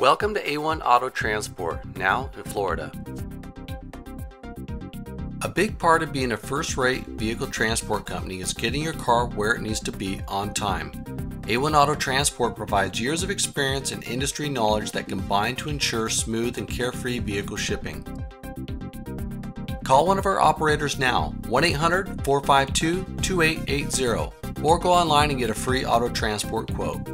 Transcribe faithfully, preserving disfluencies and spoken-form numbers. Welcome to A one Auto Transport, now in Florida. A big part of being a first-rate vehicle transport company is getting your car where it needs to be on time. A one Auto Transport provides years of experience and industry knowledge that combine to ensure smooth and carefree vehicle shipping. Call one of our operators now, one eight hundred, four five two, two eight eight zero, or go online and get a free auto transport quote.